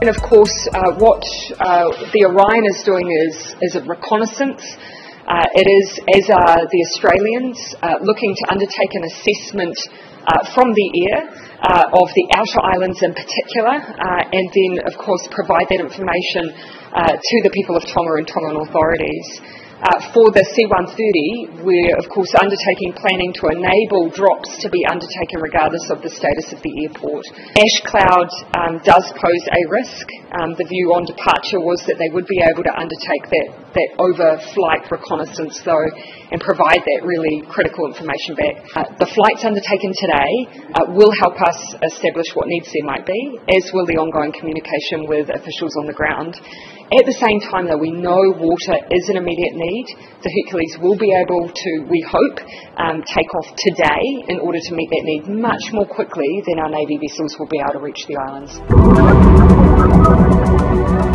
And of course, what the Orion is doing is a reconnaissance. It is, as are the Australians, looking to undertake an assessment from the air of the outer islands in particular, and then, of course, provide that information to the people of Tonga and Tongan authorities. For the C-130, we're, of course, undertaking planning to enable drops to be undertaken regardless of the status of the airport. Ash cloud does pose a risk. The view on departure was that they would be able to undertake that overflight reconnaissance, though, and provide that really critical information back. The flights undertaken today will help us establish what needs there might be, as will the ongoing communication with officials on the ground. At the same time, though, we know water is an immediate need. The Hercules will be able to, we hope, take off today in order to meet that need much more quickly than our Navy vessels will be able to reach the islands.